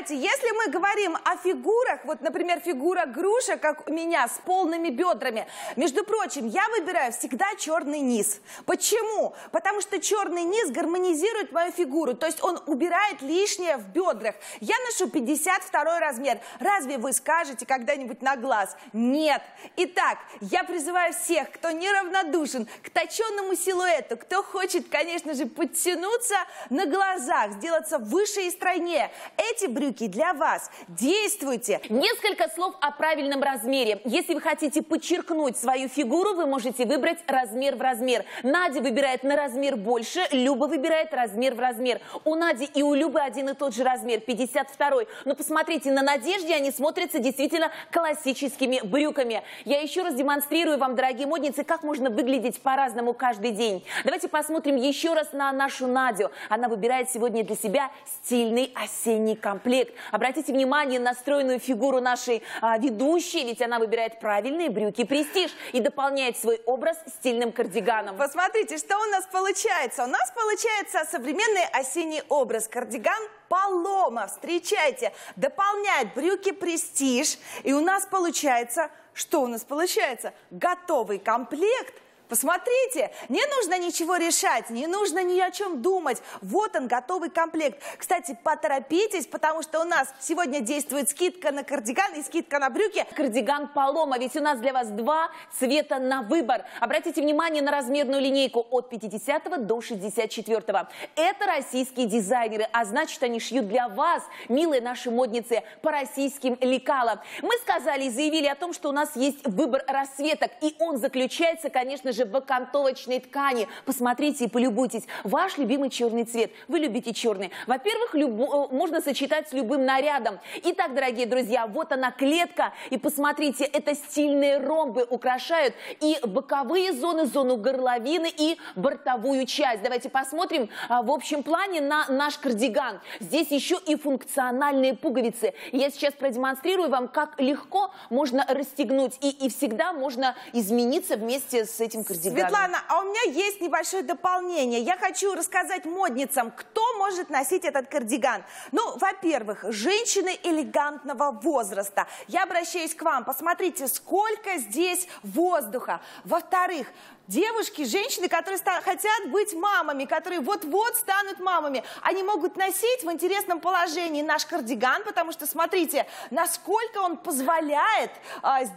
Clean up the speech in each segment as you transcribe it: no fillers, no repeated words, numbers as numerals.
Кстати, если мы говорим о фигурах, вот, например, фигура груша, как у меня, с полными бедрами, между прочим, я выбираю всегда черный низ. Почему? Потому что черный низ гармонизирует мою фигуру, то есть он убирает лишнее в бедрах. Я ношу 52 размер. Разве вы скажете когда-нибудь на глаз? Нет. Итак, я призываю всех, кто неравнодушен к точенному силуэту, кто хочет, конечно же, подтянуться на глазах, сделаться выше и стройнее. Эти брюки для вас. Действуйте! Несколько слов о правильном размере. Если вы хотите подчеркнуть свою фигуру, вы можете выбрать размер в размер. Надя выбирает на размер больше, Люба выбирает размер в размер. У Нади и у Любы один и тот же размер, 52-й. Но посмотрите, на Надежде они смотрятся действительно классическими брюками. Я еще раз демонстрирую вам, дорогие модницы, как можно выглядеть по-разному каждый день. Давайте посмотрим еще раз на нашу Надю. Она выбирает сегодня для себя стильный осенний комплект. Обратите внимание на стройную фигуру нашей ведущей, ведь она выбирает правильные брюки «Престиж» и дополняет свой образ стильным кардиганом. Посмотрите, что у нас получается. У нас получается современный осенний образ. Кардиган Палома, встречайте, дополняет брюки «Престиж». И у нас получается, что у нас получается? Готовый комплект. Посмотрите, не нужно ничего решать, не нужно ни о чем думать. Вот он, готовый комплект. Кстати, поторопитесь, потому что у нас сегодня действует скидка на кардиган и скидка на брюки. Кардиган Палома, ведь у нас для вас два цвета на выбор. Обратите внимание на размерную линейку от 50 до 64. Это российские дизайнеры, а значит, они шьют для вас, милые наши модницы, по российским лекалам. Мы сказали и заявили о том, что у нас есть выбор расцветок, и он заключается, конечно же, в окантовочной ткани. Посмотрите и полюбуйтесь. Ваш любимый черный цвет. Вы любите черный. Во-первых, можно сочетать с любым нарядом. Итак, дорогие друзья, вот она клетка. И посмотрите, это стильные ромбы украшают и боковые зоны, зону горловины и бортовую часть. Давайте посмотрим в общем плане на наш кардиган. Здесь еще и функциональные пуговицы. Я сейчас продемонстрирую вам, как легко можно расстегнуть и всегда можно измениться вместе с этим кардиганом. Светлана, а у меня есть небольшое дополнение. Я хочу рассказать модницам, кто может носить этот кардиган. Ну, во-первых, женщины элегантного возраста. Я обращаюсь к вам. Посмотрите, сколько здесь воздуха. Во-вторых, девушки, женщины, которые хотят быть мамами, которые вот-вот станут мамами, они могут носить в интересном положении наш кардиган, потому что, смотрите, насколько он позволяет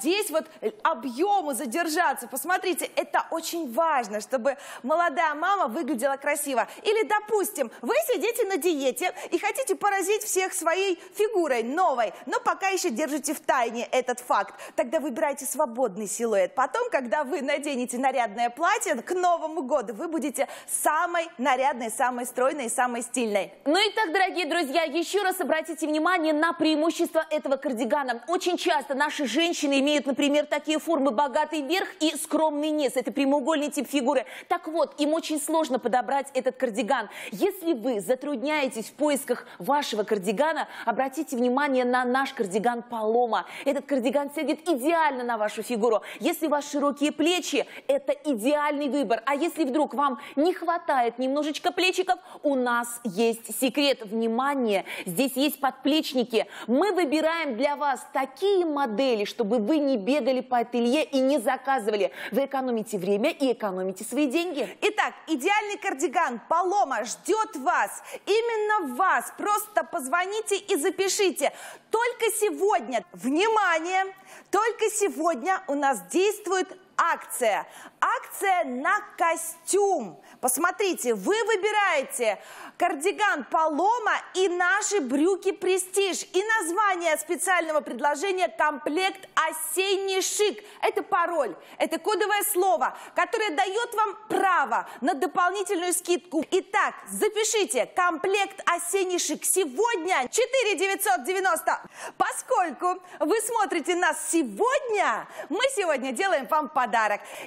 здесь вот объему задержаться. Посмотрите, это очень важно, чтобы молодая мама выглядела красиво. Или, допустим, вы сидите на диете и хотите поразить всех своей фигурой новой, но пока еще держите в тайне этот факт. Тогда выбирайте свободный силуэт. Потом, когда вы наденете нарядное платье к Новому году, вы будете самой нарядной, самой стройной, самой стильной. Ну и так, дорогие друзья, еще раз обратите внимание на преимущество этого кардигана. Очень часто наши женщины имеют, например, такие формы: богатый верх и скромный низ. Это прямоугольный тип фигуры. Так вот, им очень сложно подобрать этот кардиган. Если вы затрудняетесь в поисках вашего кардигана, обратите внимание на наш кардиган Палома. Этот кардиган сядет идеально на вашу фигуру. Если у вас широкие плечи, это идеальный выбор. А если вдруг вам не хватает немножечко плечиков, у нас есть секрет. Внимание, здесь есть подплечники. Мы выбираем для вас такие модели, чтобы вы не бегали по ателье и не заказывали. Вы экономите время и экономите свои деньги. Итак, идеальный кардиган Палома ждет вас. Именно вас. Просто позвоните и запишите. Только сегодня, внимание, только сегодня у нас действует акция. Акция на костюм. Посмотрите, вы выбираете кардиган Палома и наши брюки Престиж. И название специального предложения — комплект «Осенний шик». Это пароль, это кодовое слово, которое дает вам право на дополнительную скидку. Итак, запишите: комплект «Осенний шик». Сегодня 4990. Поскольку вы смотрите нас сегодня, мы сегодня делаем вам подарок.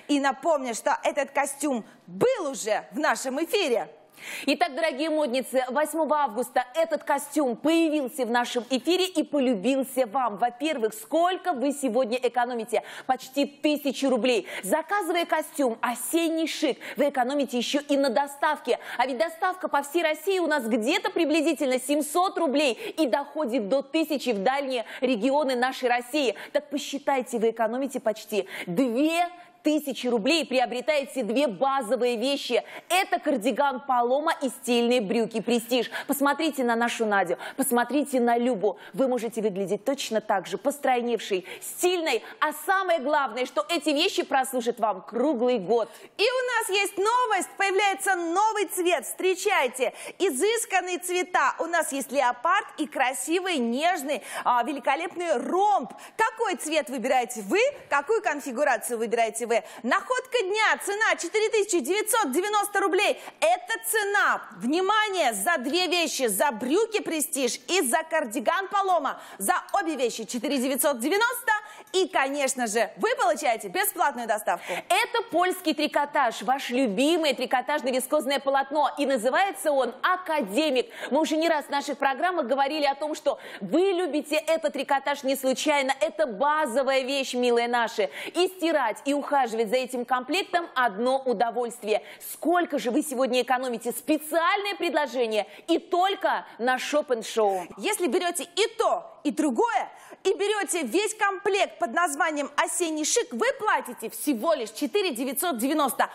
И напомню, что этот костюм был уже в нашем эфире. Итак, дорогие модницы, 8 августа этот костюм появился в нашем эфире и полюбился вам. Во-первых, сколько вы сегодня экономите? Почти 1000 рублей. Заказывая костюм «Осенний шик», вы экономите еще и на доставке. А ведь доставка по всей России у нас где-то приблизительно 700 рублей и доходит до 1000 в дальние регионы нашей России. Так посчитайте, вы экономите почти 2000 рублей, приобретаете две базовые вещи. Это кардиган Палома и стильные брюки Престиж. Посмотрите на нашу Надю, посмотрите на Любу. Вы можете выглядеть точно так же, постройневшей, стильной. А самое главное, что эти вещи прослужат вам круглый год. И у нас есть новость. Появляется новый цвет. Встречайте. Изысканные цвета. У нас есть леопард и красивый, нежный, великолепный ромб. Какой цвет выбираете вы? Какую конфигурацию выбираете вы? Находка дня, цена 4990 рублей. Это цена, внимание, за две вещи, за брюки Престиж и за кардиган Палома. За обе вещи 4990 и, конечно же, вы получаете бесплатную доставку. Это польский трикотаж, ваш любимый трикотажно-вискозное полотно. И называется он «Академик». Мы уже не раз в наших программах говорили о том, что вы любите этот трикотаж не случайно. Это базовая вещь, милые наши. И стирать, и ухаживать за этим комплектом одно удовольствие. Сколько же вы сегодня экономите? Специальное предложение и только на Shop & Show. Если берете и то, и другое, и берете весь комплект под названием «Осенний шик», вы платите всего лишь 4990,